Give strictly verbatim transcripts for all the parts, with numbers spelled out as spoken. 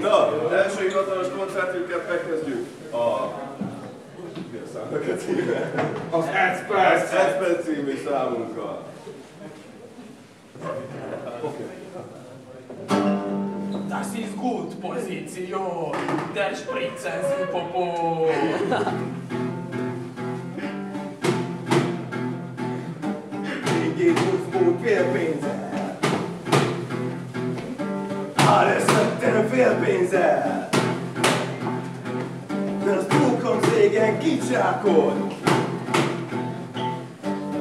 Na, első hivatalos koncertünket megkezdjük a... Mi a számnak a címe? Az Edspec! Az Edspec című számunkkal. Oké. Das ist gut Position, der spritzen sie Popo. Így úgy félpénzzel, háresztettem félpénzzel, de az búkom szégen kicsákod,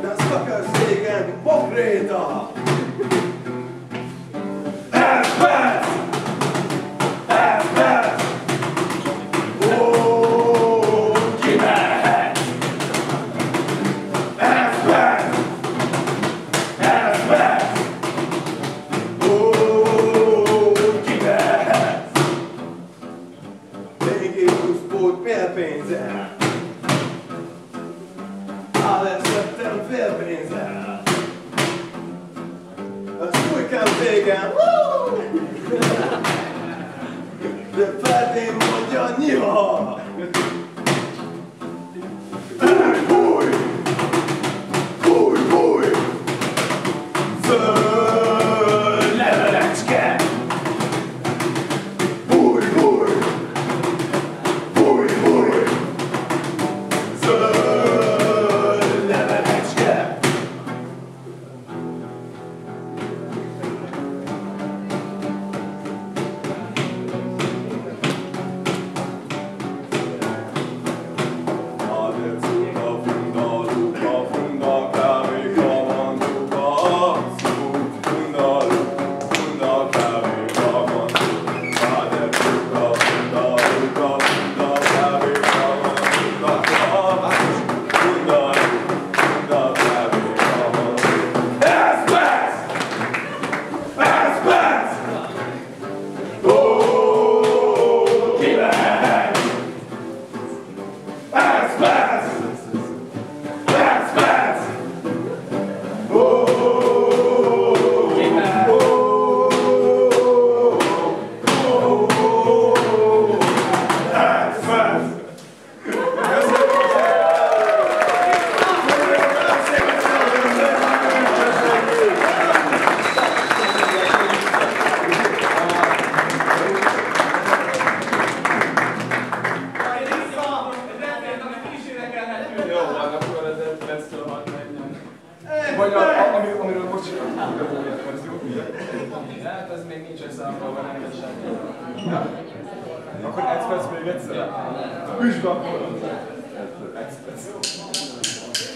de az kakar szégen bokréta.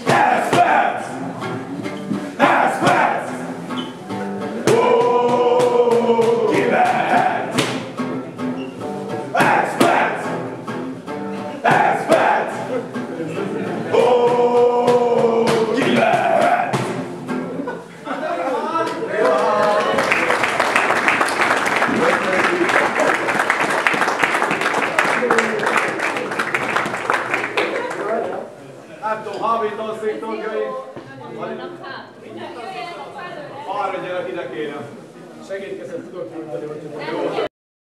Yes!